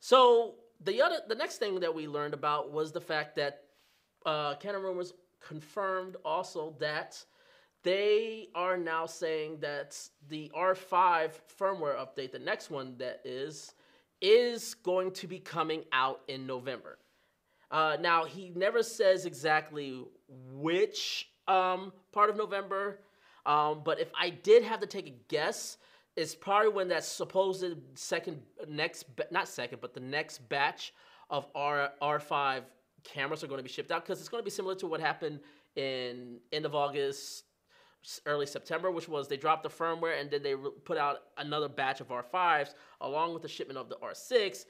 So the next thing that we learned about was the fact that Canon Rumors confirmed also that they are now saying that the R5 firmware update, the next one that is going to be coming out in November. Now, he never says exactly which part of November, but if I did have to take a guess, it's probably when that supposed the next batch of R5 cameras are going to be shipped out, because it's going to be similar to what happened in end of August, early September, which was they dropped the firmware and then they put out another batch of R5s along with the shipment of the R6,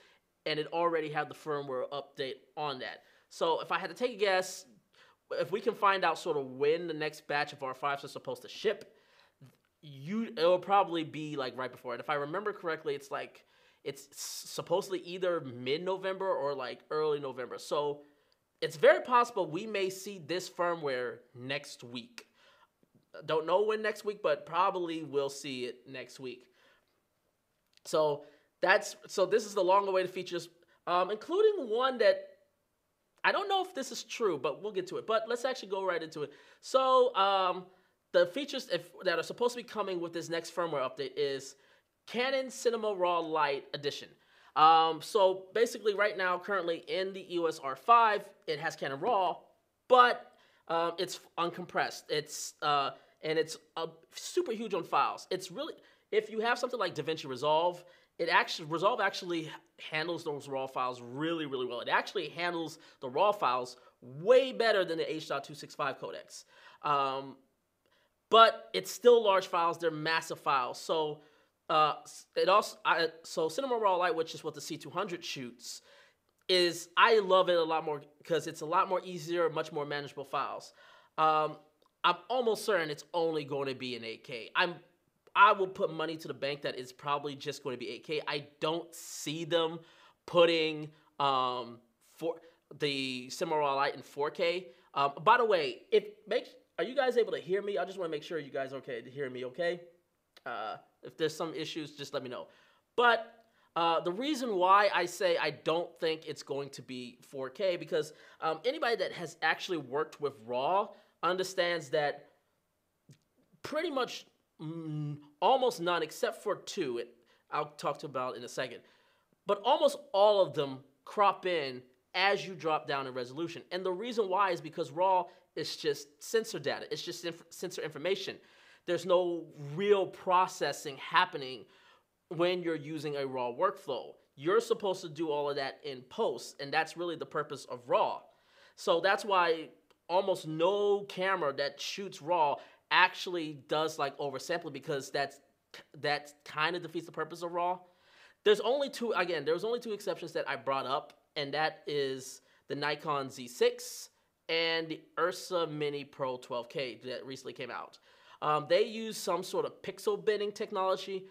and it already had the firmware update on that. So if I had to take a guess, if we can find out sort of when the next batch of R5s are supposed to ship, it'll probably be like right before it. If I remember correctly, it's like it's supposedly either mid-November or like early November. So it's very possible we may see this firmware next week. Don't know when next week, but probably we'll see it next week. So this is the long-awaited features, including one that I don't know if this is true, but we'll get to it. But let's actually go right into it. So the features that are supposed to be coming with this next firmware update is Canon Cinema Raw Lite Edition. So basically, right now, currently in the EOS R5, it has Canon Raw, but it's uncompressed. It's and it's super huge on files. It's really, if you have something like DaVinci Resolve, Resolve actually handles those raw files really, really well. It actually handles the raw files way better than the H.265 codecs. But it's still large files. They're massive files. So so Cinema Raw Lite, which is what the C200 shoots, I love it a lot more because it's a lot more easier, much more manageable files. I'm almost certain it's only going to be in 8K. I will put money to the bank that it's probably just going to be 8K. I don't see them putting the Cinema Raw Lite in 4K. By the way, are you guys able to hear me? I just want to make sure you guys are okay to hear me, okay? If there's some issues, just let me know. But the reason why I say I don't think it's going to be 4K, because anybody that has actually worked with RAW understands that pretty much almost none, except for two, I'll talk about in a second, but almost all of them crop in as you drop down in resolution. And the reason why is because RAW is just sensor data. It's just sensor information. There's no real processing happening when you're using a RAW workflow. You're supposed to do all of that in post, and that's really the purpose of RAW. So that's why almost no camera that shoots RAW actually does like oversampling, because that kind of defeats the purpose of RAW. There's only two exceptions that I brought up, and that is the Nikon Z6 and the URSA Mini Pro 12K that recently came out. They use some sort of pixel binning technology,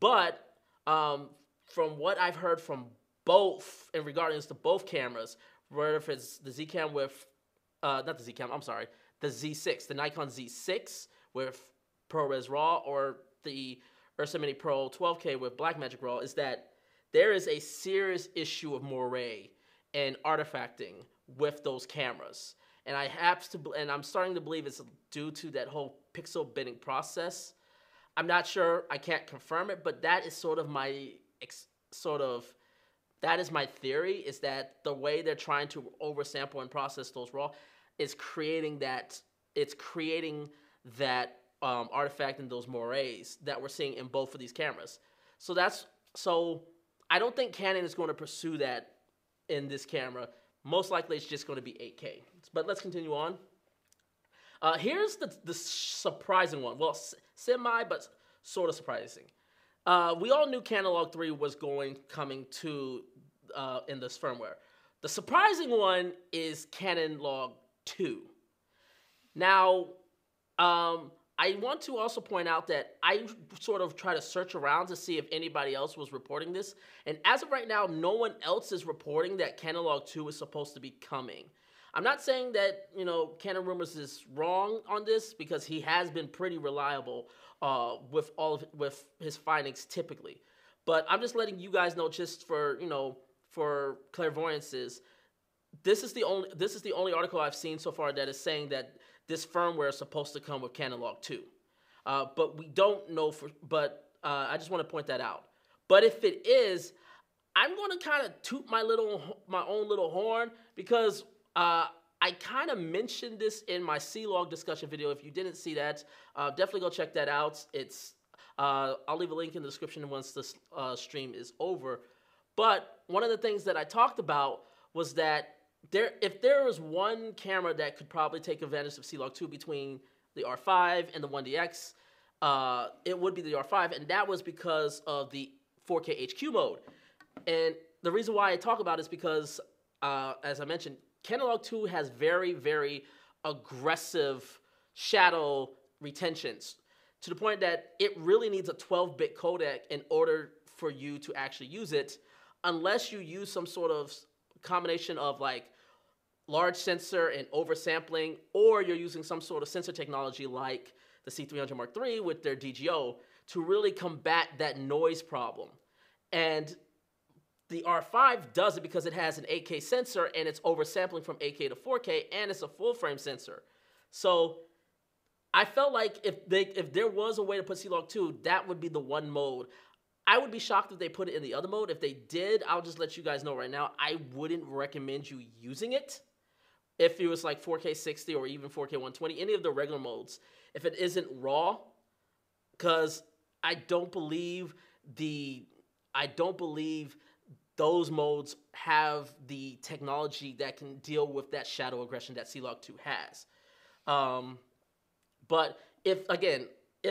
but from what I've heard from both, in regards to both cameras, whether if it's the Z Cam with, not the Z Cam, I'm sorry, the Z6, the Nikon Z6 with ProRes RAW, or the URSA Mini Pro 12K with Blackmagic RAW, is that there is a serious issue of moiré and artifacting with those cameras. And I'm starting to believe it's due to that whole pixel binning process. I'm not sure, I can't confirm it, but that is sort of my theory, is that the way they're trying to oversample and process those RAW is creating that, artifact in those moirés that we're seeing in both of these cameras. So I don't think Canon is going to pursue that in this camera. Most likely it's just going to be 8K. But let's continue on. Here's the surprising one. Well, semi, but sort of surprising. We all knew Canon Log 3 was coming to in this firmware. The surprising one is Canon Log 2. Now, I want to also point out that I sort of try to search around to see if anybody else was reporting this. And as of right now, no one else is reporting that Canon Log 2 is supposed to be coming. I'm not saying that, you know, Canon Rumors is wrong on this, because he has been pretty reliable with his findings typically. But I'm just letting you guys know, just for, you know, for clairvoyances, this is the only article I've seen so far that is saying that this firmware is supposed to come with Canon Log 2. But we don't know for, I just want to point that out. But if it is, I'm going to kind of toot my own little horn, because I kind of mentioned this in my C-Log discussion video. If you didn't see that, definitely go check that out. It's I'll leave a link in the description once this stream is over. But one of the things that I talked about was that if there was one camera that could probably take advantage of C-Log 2 between the R5 and the 1DX, it would be the R5, and that was because of the 4K HQ mode. And the reason why I talk about it is because, as I mentioned, Canon Log 2 has very, very aggressive shadow retentions, to the point that it really needs a 12-bit codec in order for you to actually use it, unless you use some sort of combination of like large sensor and oversampling, or you're using some sort of sensor technology like the C300 Mark III with their DGO to really combat that noise problem. And the R5 does it because it has an 8K sensor, and it's oversampling from 8K to 4K, and it's a full-frame sensor. So I felt like if there was a way to put C-Log 2, that would be the one mode. I would be shocked if they put it in the other mode. If they did, I'll just let you guys know right now, I wouldn't recommend you using it if it was like 4K 60 or even 4K 120, any of the regular modes, if it isn't RAW, because I don't believe those modes have the technology that can deal with that shadow aggression that C-Log 2 has. But if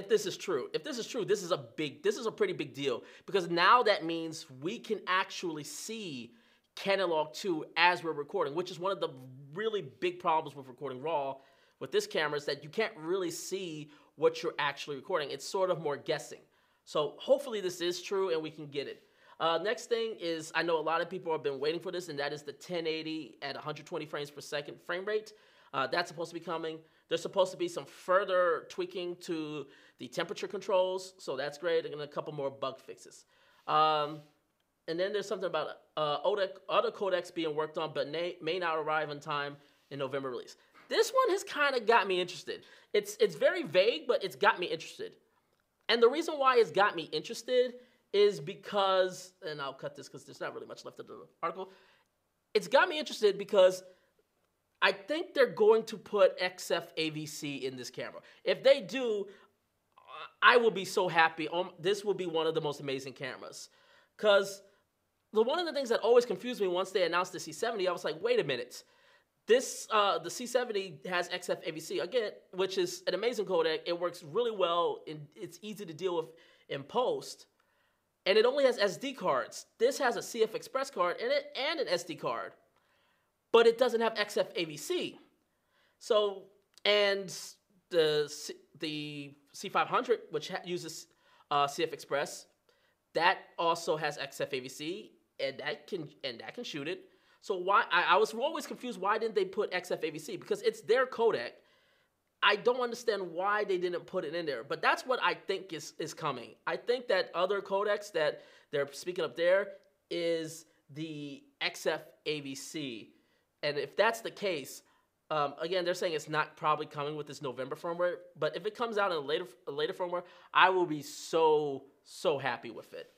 this is true, this is a pretty big deal, because now that means we can actually see Canon Log 2 as we're recording, which is one of the really big problems with recording RAW with this camera, is that you can't really see what you're actually recording. It's sort of more guessing. So hopefully this is true and we can get it. Next thing is, I know a lot of people have been waiting for this, and that is the 1080 at 120 frames per second frame rate. That's supposed to be coming. There's supposed to be some further tweaking to the temperature controls, so that's great, and a couple more bug fixes. And then there's something about other codecs being worked on, but may not arrive on time in November release. This one has kind of got me interested. It's very vague, but it's got me interested. And the reason why it's got me interested is because, and I'll cut this because there's not really much left of the article. It's got me interested because I think they're going to put XF-AVC in this camera. If they do, I will be so happy. This will be one of the most amazing cameras. Because one of the things that always confused me once they announced the C70, I was like, wait a minute. The C70 has XF-AVC, again, which is an amazing codec. It works really well, and it's easy to deal with in post. And it only has SD cards. This has a CFexpress card in it and an SD card, but it doesn't have XF-AVC. So, and the C500, which uses CFexpress, that also has XF-AVC, and that can shoot it. So why I was always confused, why didn't they put XF-AVC? Because it's their codec. I don't understand why they didn't put it in there, but that's what I think is coming. I think that other codecs that they're speaking up there is the XF-AVC, and if that's the case, again, they're saying it's not probably coming with this November firmware, but if it comes out in a later firmware, I will be so happy with it.